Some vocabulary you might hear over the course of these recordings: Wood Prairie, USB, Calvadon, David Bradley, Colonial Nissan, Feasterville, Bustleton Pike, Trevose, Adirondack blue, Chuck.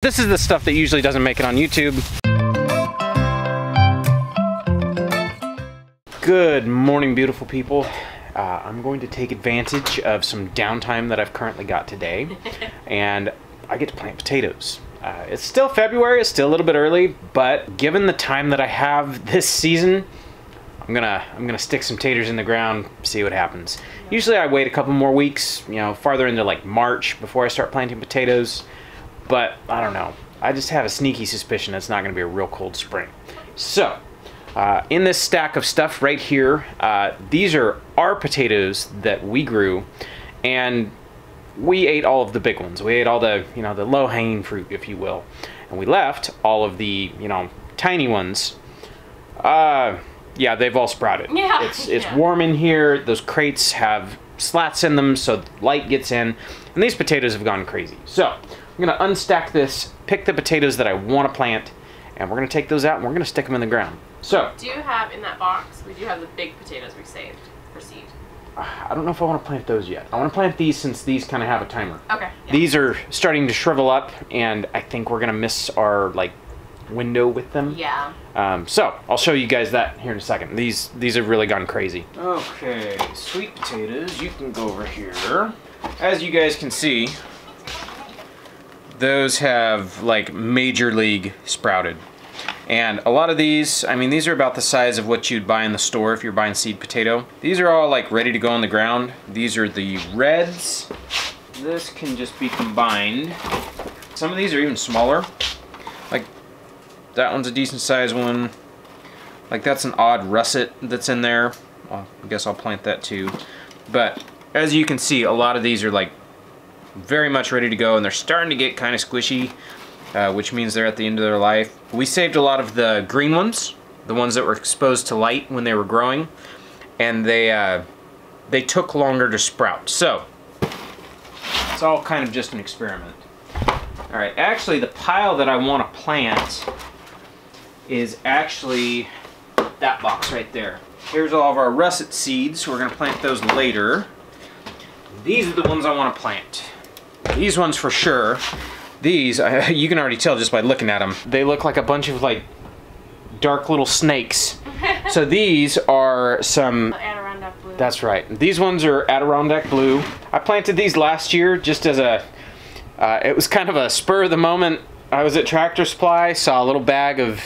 This is the stuff that usually doesn't make it on YouTube. Good morning, beautiful people. I'm going to take advantage of some downtime that I've currently got today, and I get to plant potatoes. It's still February, it's still a little bit early, but given the time that I have this season, I'm gonna stick some taters in the ground, see what happens. Usually I wait a couple more weeks, you know, farther into like March before I start planting potatoes, but I don't know. I just have a sneaky suspicion it's not gonna be a real cold spring. So, in this stack of stuff right here, these are our potatoes that we grew, and we ate all of the big ones. We ate all the, you know, the low-hanging fruit, if you will. And we left all of the, you know, tiny ones. Yeah, they've all sprouted. Yeah. It's warm in here. Those crates have slats in them, so light gets in. And these potatoes have gone crazy. So I'm going to unstack this, pick the potatoes that I want to plant, and we're going to take those out and we're going to stick them in the ground. So do you have in that box, we do have the big potatoes we saved for seed. I don't know if I want to plant those yet. I want to plant these since these kind of have a timer. Okay. Yeah. These are starting to shrivel up, and I think we're going to miss our, like, window with them. Yeah. So I'll show you guys that here in a second. These have really gone crazy. Okay, sweet potatoes, you can go over here. As you guys can see, those have, like, major league sprouted. And a lot of these, I mean, these are about the size of what you'd buy in the store if you're buying seed potato. These are all like ready to go on the ground. These are the reds. This can just be combined. Some of these are even smaller. Like that one's a decent size one. Like that's an odd russet that's in there. Well, I guess I'll plant that too. But as you can see, a lot of these are like very much ready to go, and they're starting to get kind of squishy. Which means they're at the end of their life. We saved a lot of the green ones, the ones that were exposed to light when they were growing, and they took longer to sprout. So it's all kind of just an experiment. All right, actually the pile that I want to plant is actually that box right there. Here's all of our russet seeds. We're going to plant those later. These are the ones I want to plant. These ones for sure. These, you can already tell just by looking at them. They look like a bunch of like dark little snakes. So these are some... Adirondack blue. That's right. These ones are Adirondack blue. I planted these last year just as a... it was kind of a spur of the moment. I was at Tractor Supply, saw a little bag of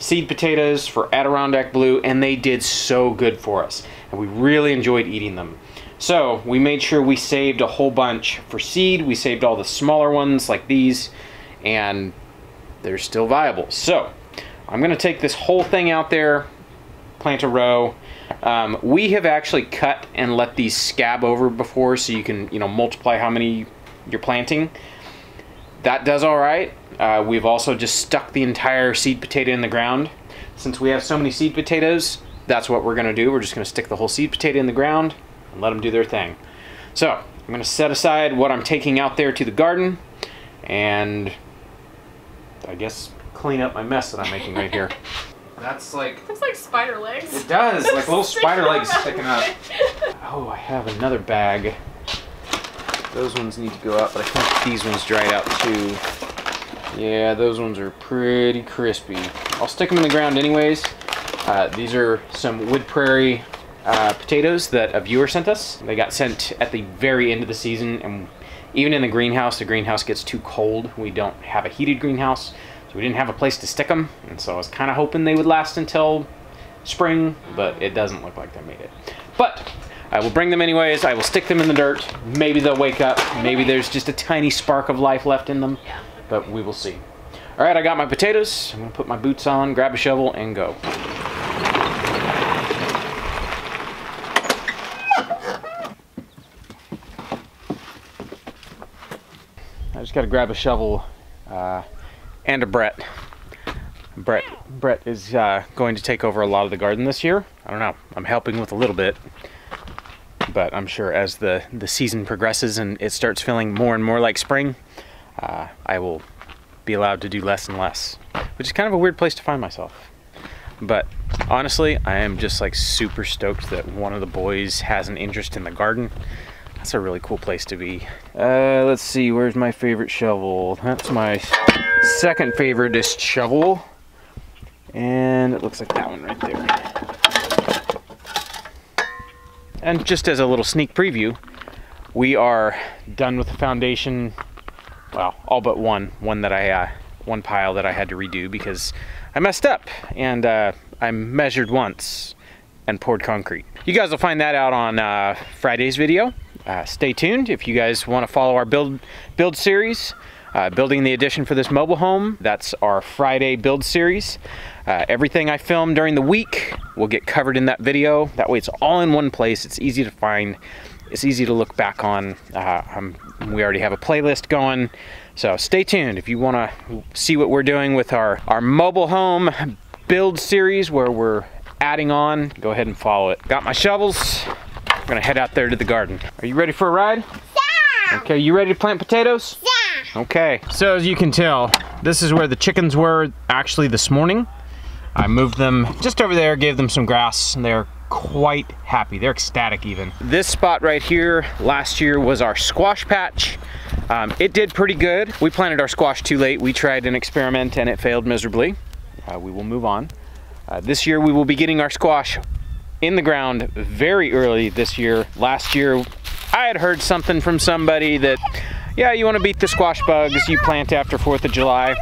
seed potatoes for Adirondack blue, and they did so good for us. And we really enjoyed eating them. So we made sure we saved a whole bunch for seed. We saved all the smaller ones like these, and they're still viable. So I'm going to take this whole thing out there, plant a row. We have actually cut and let these scab over before, so you can, you know, multiply how many you're planting. That does all right. We've also just stuck the entire seed potato in the ground. Since we have so many seed potatoes, that's what we're going to do. We're just going to stick the whole seed potato in the ground. Let them do their thing. So I'm going to set aside what I'm taking out there to the garden, and I guess clean up my mess that I'm making right here. That's like... It looks like spider legs. It does, like little spider legs sticking up. Oh, I have another bag. Those ones need to go out, but I think these ones dried out too. Yeah, those ones are pretty crispy. I'll stick them in the ground anyways. These are some Wood Prairie potatoes that a viewer sent us. They got sent at the very end of the season, and even in the greenhouse gets too cold. We don't have a heated greenhouse, so we didn't have a place to stick them, and so I was kind of hoping they would last until spring, but it doesn't look like they made it. But I will bring them anyways. I will stick them in the dirt. Maybe they'll wake up. Maybe there's just a tiny spark of life left in them, but we will see. All right, I got my potatoes. I'm gonna put my boots on, grab a shovel, and go. Just gotta grab a shovel and a Brett. Brett is going to take over a lot of the garden this year. I don't know. I'm helping with a little bit, but I'm sure as the season progresses and it starts feeling more and more like spring, I will be allowed to do less and less, which is kind of a weird place to find myself. But honestly, I am just like super stoked that one of the boys has an interest in the garden. That's a really cool place to be. Let's see, where's my favorite shovel? That's my second favorite is shovel, and it looks like that one right there. And just as a little sneak preview, we are done with the foundation, well, all but one that I one pile that I had to redo because I messed up, and I measured once and poured concrete. You guys will find that out on Friday's video. Stay tuned if you guys want to follow our build series, building the addition for this mobile home. That's our Friday build series. Everything I film during the week will get covered in that video. That way it's all in one place. It's easy to find. It's easy to look back on. We already have a playlist going. So stay tuned if you want to see what we're doing with our mobile home build series where we're adding on. Go ahead and follow it. Got my shovels. I'm gonna head out there to the garden. Are you ready for a ride? Yeah! Okay, you ready to plant potatoes? Yeah! Okay, so as you can tell, this is where the chickens were actually this morning. I moved them just over there, gave them some grass, and they're quite happy. They're ecstatic even. This spot right here last year was our squash patch. It did pretty good. We planted our squash too late. We tried an experiment and it failed miserably. We will move on. This year we will be getting our squash in the ground very early this year. Last year I had heard something from somebody that, yeah, you want to beat the squash bugs, you plant after 4th of July.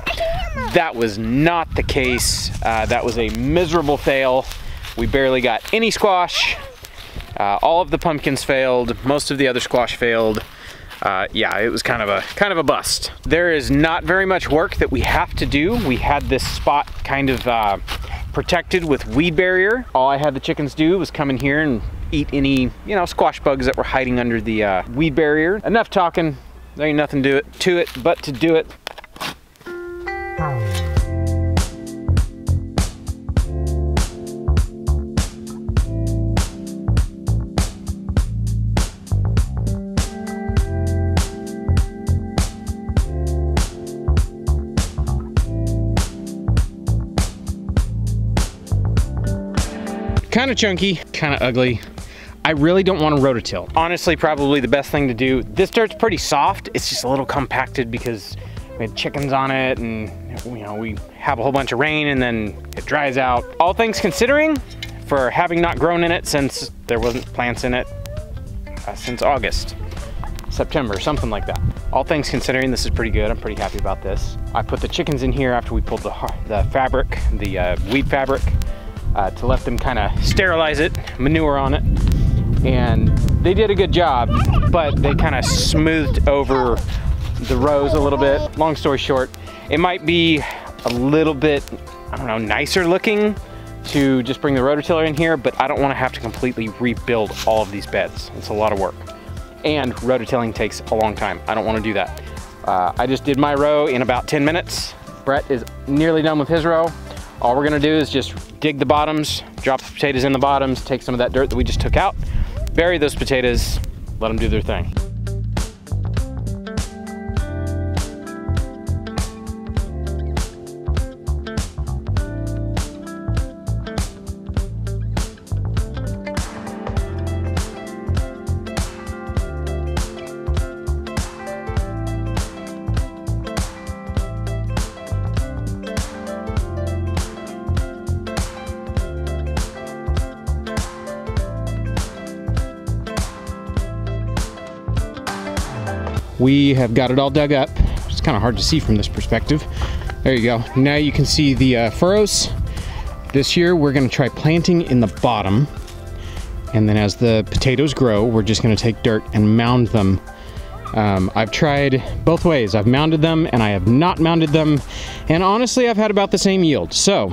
That was not the case. That was a miserable fail. We barely got any squash. All of the pumpkins failed. Most of the other squash failed. Yeah, it was kind of a bust. There is not very much work that we have to do. We had this spot kind of protected with weed barrier. All I had the chickens do was come in here and eat any, you know, squash bugs that were hiding under the weed barrier. Enough talking. There ain't nothing to it but to do it. Kind of chunky, kind of ugly. I really don't want to rototill. Honestly, probably the best thing to do. This dirt's pretty soft. It's just a little compacted because we had chickens on it, and you know, we have a whole bunch of rain and then it dries out. All things considering, for having not grown in it since there wasn't plants in it since August, September, something like that. All things considering, this is pretty good. I'm pretty happy about this. I put the chickens in here after we pulled the fabric, the weed fabric. To let them kind of sterilize it, manure on it, and they did a good job, but they kind of smoothed over the rows a little bit. Long story short, it might be a little bit, I don't know, nicer looking to just bring the rototiller in here, but I don't want to have to completely rebuild all of these beds. It's a lot of work, and rototilling takes a long time. I don't want to do that. I just did my row in about 10 minutes. Brett is nearly done with his row. All we're gonna do is just dig the bottoms, drop the potatoes in the bottoms, take some of that dirt that we just took out, bury those potatoes, let them do their thing. We have got it all dug up. It's kind of hard to see from this perspective. There you go. Now you can see the furrows. This year we're gonna try planting in the bottom, and then as the potatoes grow, we're just gonna take dirt and mound them. I've tried both ways. I've mounded them and I have not mounded them. And honestly, I've had about the same yield. So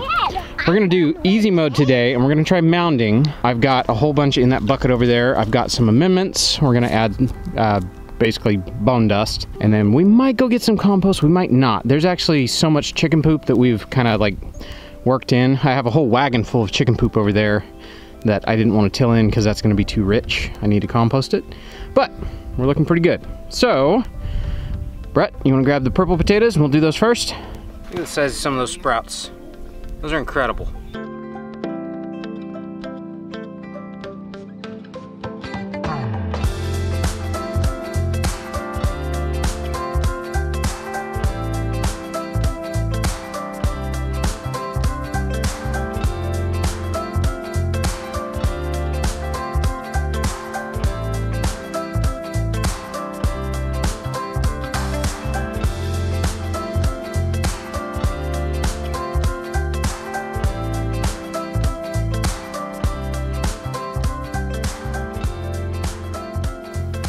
we're gonna do easy mode today and we're gonna try mounding. I've got a whole bunch in that bucket over there. I've got some amendments. We're gonna add basically bone dust, and then we might go get some compost, we might not. There's actually so much chicken poop that we've kind of like worked in. I have a whole wagon full of chicken poop over there that I didn't want to till in because that's going to be too rich. I need to compost it, but we're looking pretty good. So Brett, you want to grab the purple potatoes and we'll do those first. Look at the size of some of those sprouts. Those are incredible.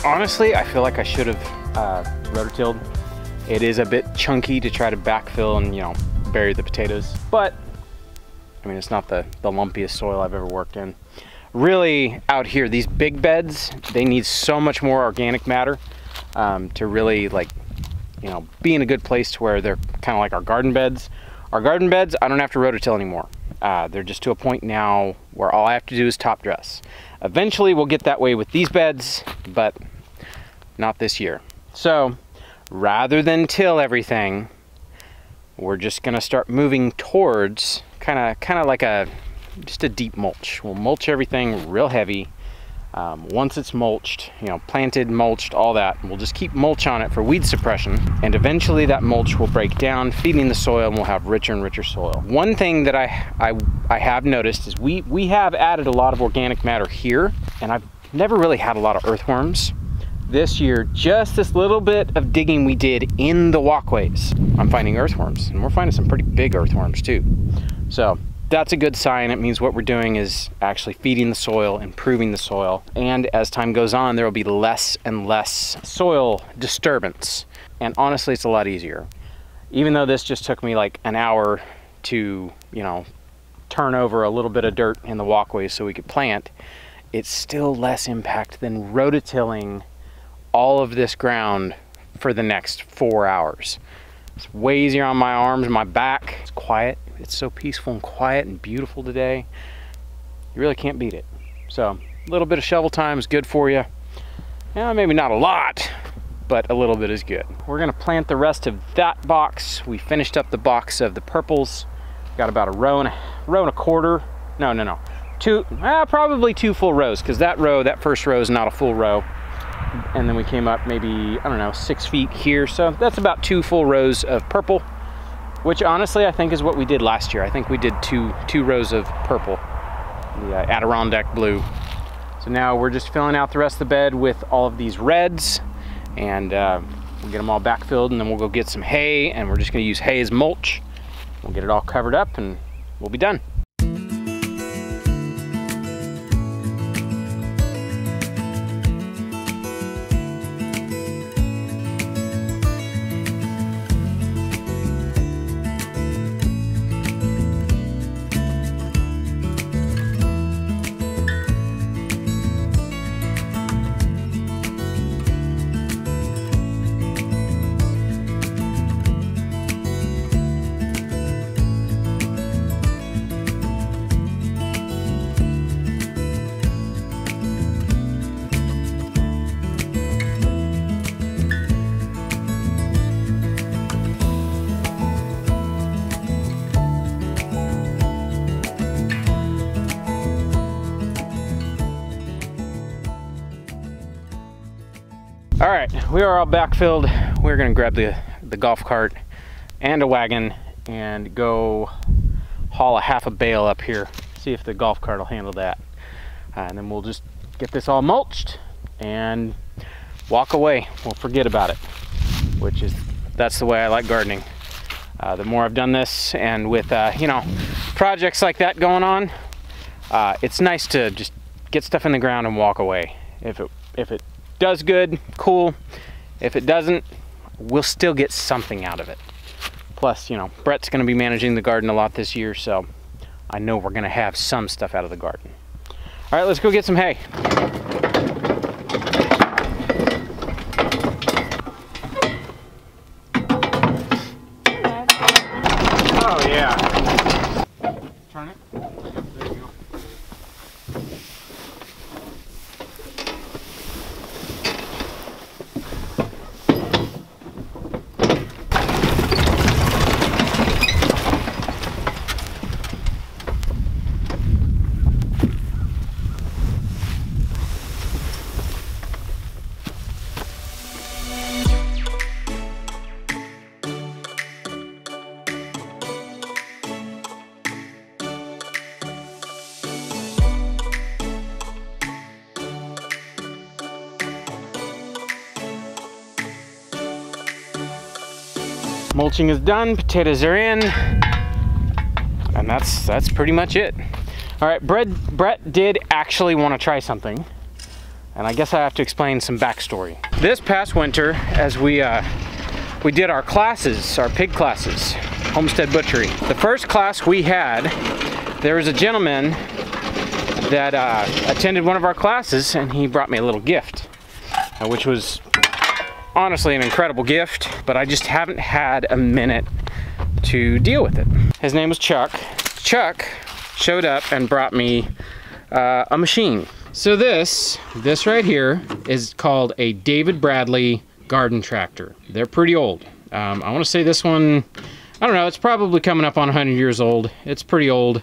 Honestly, I feel like I should have rotor-tilled. It is a bit chunky to try to backfill and, you know, bury the potatoes. But, I mean, it's not the lumpiest soil I've ever worked in. Really, out here, these big beds, they need so much more organic matter to really, like, you know, be in a good place to where they're kind of like our garden beds. Our garden beds, I don't have to rototill anymore. They're just to a point now where all I have to do is top dress. Eventually, we'll get that way with these beds, but not this year. So, rather than till everything, we're just gonna start moving towards kind of like just a deep mulch. We'll mulch everything real heavy. Once it's mulched, you know, planted, mulched, all that, we'll just keep mulch on it for weed suppression, and eventually that mulch will break down, feeding the soil, and we'll have richer and richer soil. One thing that I have noticed is we have added a lot of organic matter here, and I've never really had a lot of earthworms. This year, just this little bit of digging we did in the walkways, I'm finding earthworms, and we're finding some pretty big earthworms too. So that's a good sign. It means what we're doing is actually feeding the soil, improving the soil. And as time goes on, there will be less and less soil disturbance. And honestly, it's a lot easier. Even though this just took me like an hour to, you know, turn over a little bit of dirt in the walkway so we could plant, it's still less impact than rototilling all of this ground for the next 4 hours. It's way easier on my arms, my back. It's quiet. It's so peaceful and quiet and beautiful today. You really can't beat it. So a little bit of shovel time is good for you. Yeah, maybe not a lot, but a little bit is good. We're gonna plant the rest of that box. We finished up the box of the purples. Got about a row and a quarter. No. Probably two full rows, because that first row is not a full row. And then we came up maybe, I don't know, 6 feet here. So that's about two full rows of purple, which honestly I think is what we did last year. I think we did two rows of purple, the Adirondack blue. So now we're just filling out the rest of the bed with all of these reds, and we'll get them all backfilled, and then we'll go get some hay, and we're just gonna use hay as mulch. We'll get it all covered up and we'll be done. All right, we are all backfilled. We're gonna grab the golf cart and a wagon and go haul a half a bale up here. See if the golf cart will handle that. And then we'll just get this all mulched and walk away. We'll forget about it, which is, that's the way I like gardening. The more I've done this, and with, you know, projects like that going on, it's nice to just get stuff in the ground and walk away. If it does good, cool. If it doesn't, we'll still get something out of it. Plus, you know, Brett's going to be managing the garden a lot this year, so I know we're going to have some stuff out of the garden. All right, let's go get some hay. Oh yeah. Turn it. There you go. Mulching is done, potatoes are in, and that's pretty much it. All right, Brett did actually want to try something. And I guess I have to explain some backstory. This past winter, as we did our classes, our pig classes, homestead butchery. The first class we had, there was a gentleman that attended one of our classes, and he brought me a little gift, which was honestly an incredible gift, but I just haven't had a minute to deal with it. His name was Chuck. Chuck showed up and brought me a machine. So this right here is called a David Bradley garden tractor. They're pretty old. I want to say this one, I don't know, it's probably coming up on 100 years old. It's pretty old.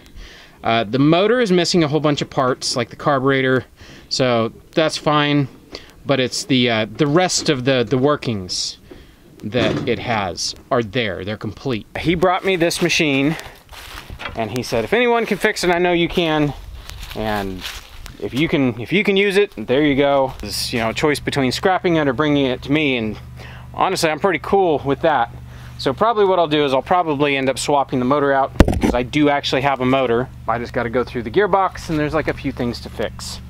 The motor is missing a whole bunch of parts, like the carburetor, so that's fine. But it's the rest of the workings that it has are there. They're complete. He brought me this machine, and he said, if anyone can fix it, I know you can. And if you can use it, there you go. It's, you know, a choice between scrapping it or bringing it to me. And honestly, I'm pretty cool with that. So probably what I'll do is I'll probably end up swapping the motor out, because I do actually have a motor. I just got to go through the gearbox, and there's like a few things to fix,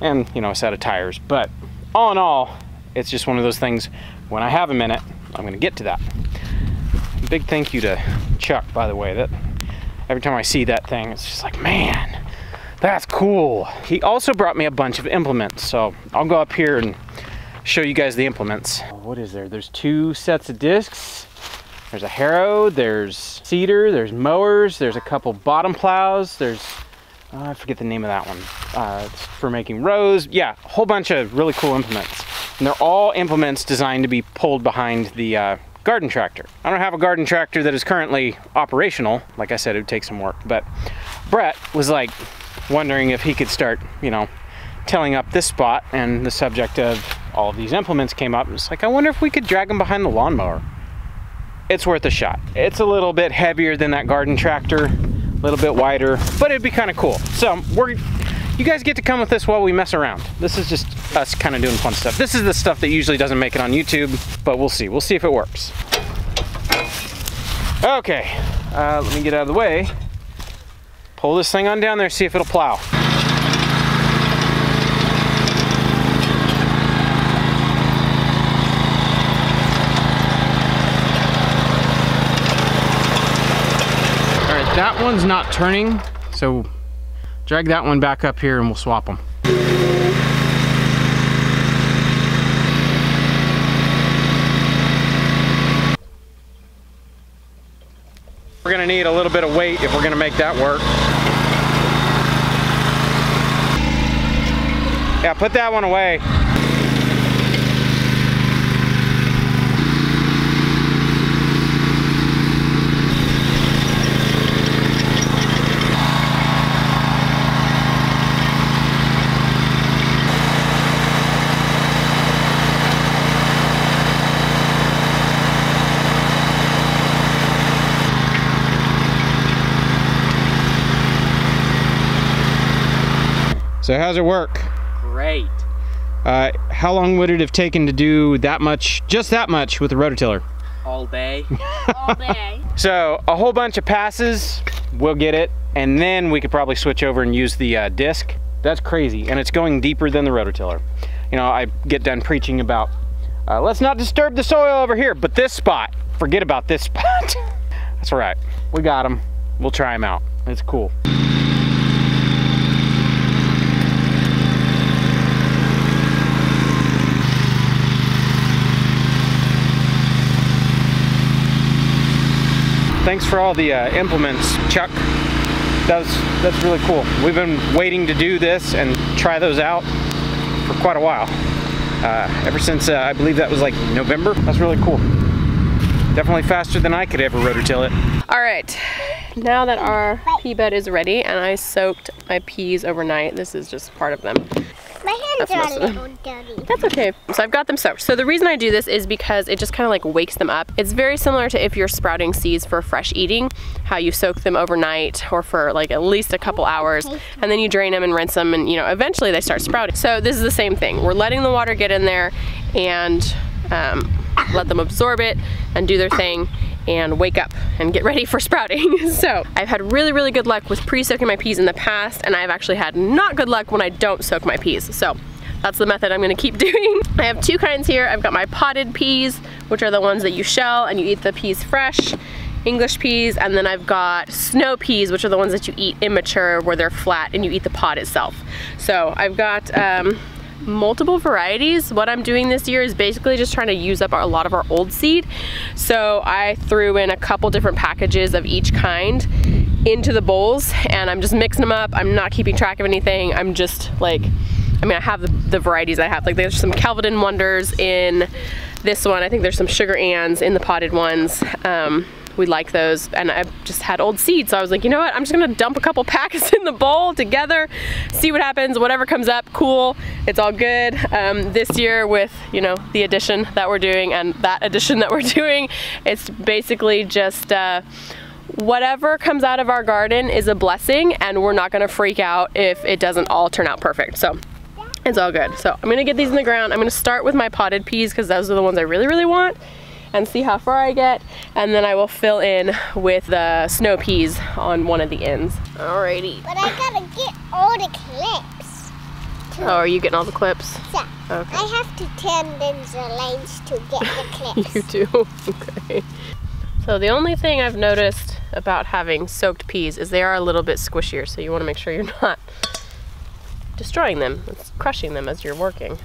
and, you know, a set of tires. But all in all, it's just one of those things. When I have a minute, I'm going to get to that. Big thank you to Chuck, by the way. That every time I see that thing, it's just like, man, that's cool. He also brought me a bunch of implements, so I'll go up here and show you guys the implements. What is there? There's two sets of discs. There's a harrow, there's seeder, there's mowers, there's a couple bottom plows, there's, I forget the name of that one, for making rows. Yeah, a whole bunch of really cool implements. And they're all implements designed to be pulled behind the garden tractor. I don't have a garden tractor that is currently operational. Like I said, it would take some work, but Brett was like wondering if he could start, you know, tilling up this spot, and the subject of all of these implements came up. It's like, I wonder if we could drag them behind the lawnmower. It's worth a shot. It's a little bit heavier than that garden tractor, a little bit wider, but it'd be kind of cool. So you guys get to come with this while we mess around. This is just us kind of doing fun stuff. This is the stuff that usually doesn't make it on YouTube, but we'll see. We'll see if it works. Okay, let me get out of the way. Pull this thing on down there, see if it'll plow. That one's not turning, so drag that one back up here and we'll swap them. We're gonna need a little bit of weight if we're gonna make that work. Yeah, put that one away. So how's it work? Great. How long would it have taken to do that much, just that much, with the rototiller? All day. All day. So a whole bunch of passes, we'll get it, and then we could probably switch over and use the disc. That's crazy, and it's going deeper than the rototiller. You know, I get done preaching about, let's not disturb the soil over here, but this spot, forget about this spot. That's all right. We got them. We'll try them out. It's cool. Thanks for all the implements, Chuck. That's really cool. We've been waiting to do this and try those out for quite a while. Ever since, I believe that was like November. That's really cool. Definitely faster than I could ever rototill it. All right, now that our pea bed is ready, and I soaked my peas overnight. This is just part of them. My hands are a little dirty. That's okay. So I've got them soaked. So the reason I do this is because it just kind of like wakes them up. It's very similar to if you're sprouting seeds for fresh eating, how you soak them overnight or for like at least a couple hours, and then you drain them and rinse them, and, you know, eventually they start sprouting. So this is the same thing. We're letting the water get in there and let them absorb it and do their thing and wake up and get ready for sprouting. So I've had really, really good luck with pre-soaking my peas in the past, and I've actually had not good luck when I don't soak my peas. So that's the method I'm gonna keep doing. I have two kinds here. I've got my potted peas, which are the ones that you shell and you eat the peas fresh, English peas, and then I've got snow peas, which are the ones that you eat immature, where they're flat and you eat the pod itself. So I've got multiple varieties. What I'm doing this year is basically just trying to use up a lot of our old seed. So I threw in a couple different packages of each kind into the bowls, and I'm just mixing them up. I'm not keeping track of anything. I'm just like, I mean, I have the varieties I have. Like, there's some Calvadon Wonders in this one. I think there's some Sugar Anns in the potted ones. We like those, and I just had old seeds, so I was like, you know what, I'm just gonna dump a couple packets in the bowl together, see what happens, whatever comes up, cool, it's all good. This year with, you know, the addition that we're doing and that addition that we're doing, it's basically just whatever comes out of our garden is a blessing, and we're not gonna freak out if it doesn't all turn out perfect, so it's all good. So I'm gonna get these in the ground. I'm gonna start with my potted peas because those are the ones I really, really want, and see how far I get, and then I will fill in with the snow peas on one of the ends. Alrighty. But I gotta get all the clips too. Oh, are you getting all the clips? Yeah. Okay. I have to turn in the lines to get the clips. You do? Okay. So the only thing I've noticed about having soaked peas is they are a little bit squishier, so you want to make sure you're not destroying them. It's crushing them as you're working.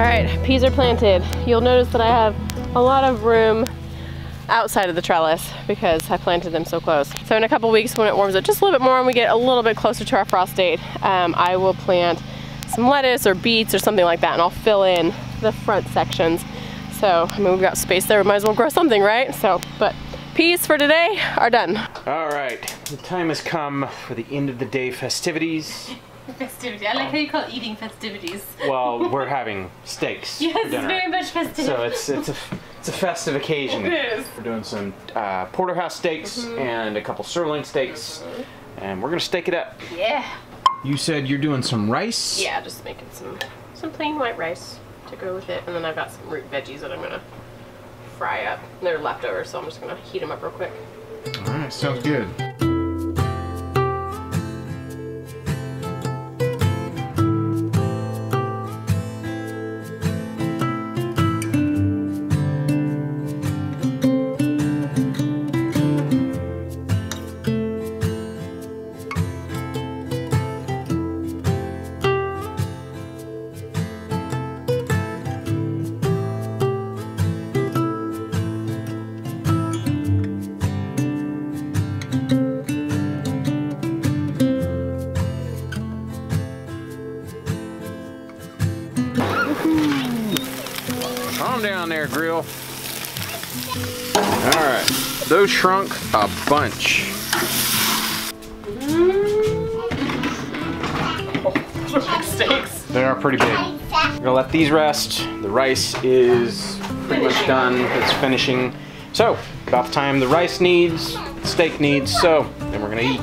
All right, peas are planted. You'll notice that I have a lot of room outside of the trellis because I planted them so close. So in a couple weeks when it warms up just a little bit more and we get a little bit closer to our frost date, I will plant some lettuce or beets or something like that, and I'll fill in the front sections. So, I mean, we've got space there, we might as well grow something, right? So, but peas for today are done. All right, the time has come for the end of the day festivities. Festivities. I like how you call it eating festivities. Well, we're having steaks. Yes, it's very much festive. So it's a festive occasion. It is. We're doing some porterhouse steaks and a couple sirloin steaks, and we're gonna steak it up. Yeah. You said you're doing some rice. Yeah, just making some plain white rice to go with it, and then I've got some root veggies that I'm gonna fry up. They're leftovers, so I'm just gonna heat them up real quick. All right, sounds good. Calm down there, grill. All right, those shrunk a bunch. Steaks. They are pretty big. We're gonna let these rest. The rice is pretty much done. It's finishing. So, about the time the rice needs, the steak needs, so then we're gonna eat.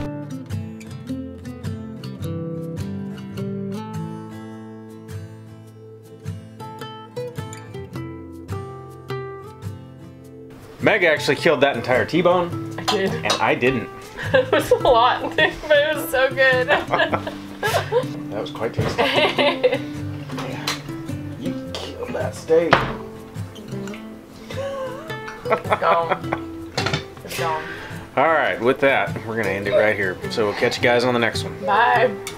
Meg actually killed that entire T-bone. I did. And I didn't. It was a lot, but it was so good. That was quite tasty. Yeah. You killed that steak. It's gone. It's gone. All right, with that, we're going to end it right here. So we'll catch you guys on the next one. Bye.